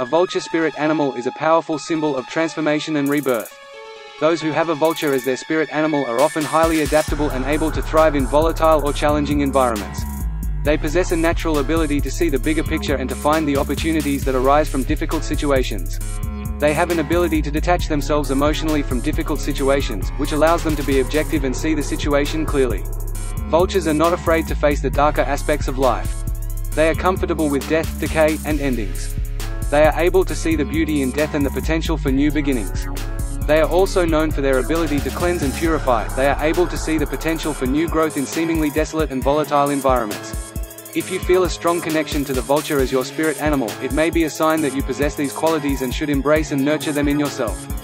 A vulture spirit animal is a powerful symbol of transformation and rebirth. Those who have a vulture as their spirit animal are often highly adaptable and able to thrive in volatile or challenging environments. They possess a natural ability to see the bigger picture and to find the opportunities that arise from difficult situations. They have an ability to detach themselves emotionally from difficult situations, which allows them to be objective and see the situation clearly. Vultures are not afraid to face the darker aspects of life. They are comfortable with death, decay, and endings. They are able to see the beauty in death and the potential for new beginnings. They are also known for their ability to cleanse and purify. They are able to see the potential for new growth in seemingly desolate and volatile environments. If you feel a strong connection to the vulture as your spirit animal, it may be a sign that you possess these qualities and should embrace and nurture them in yourself.